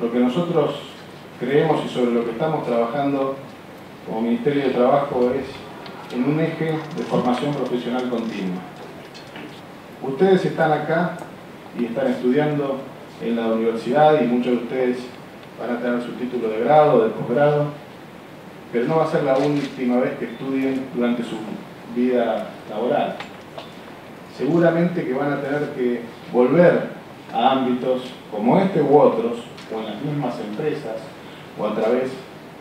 lo que nosotros creemos y sobre lo que estamos trabajando como Ministerio de Trabajo es en un eje de formación profesional continua. Ustedes están acá y están estudiando en la universidad y muchos de ustedes van a tener su título de grado, de posgrado, pero no va a ser la última vez que estudien durante su vida laboral. Seguramente que van a tener que volver a ámbitos como este u otros, o en las mismas empresas, o a través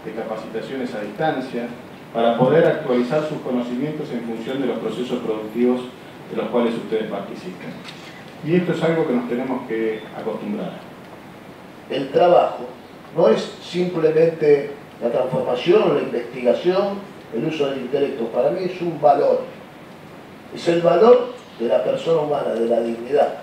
de capacitaciones a distancia, para poder actualizar sus conocimientos en función de los procesos productivos de los cuales ustedes participan. Y esto es algo que nos tenemos que acostumbrar. El trabajo no es simplemente la transformación o la investigación, el uso del intelecto. Para mí es un valor. Es el valor de la persona humana, de la dignidad.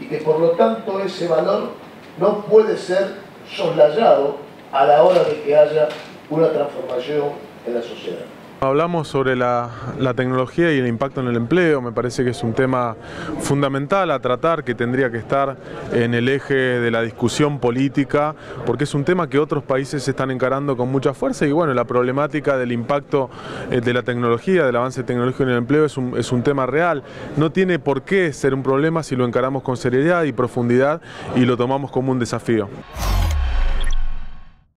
Y que por lo tanto ese valor no puede ser soslayado a la hora de que haya una transformación en la sociedad. Hablamos sobre la tecnología y el impacto en el empleo. Me parece que es un tema fundamental a tratar, que tendría que estar en el eje de la discusión política, porque es un tema que otros países están encarando con mucha fuerza y bueno, la problemática del impacto de la tecnología, del avance tecnológico en el empleo es un tema real. No tiene por qué ser un problema si lo encaramos con seriedad y profundidad y lo tomamos como un desafío.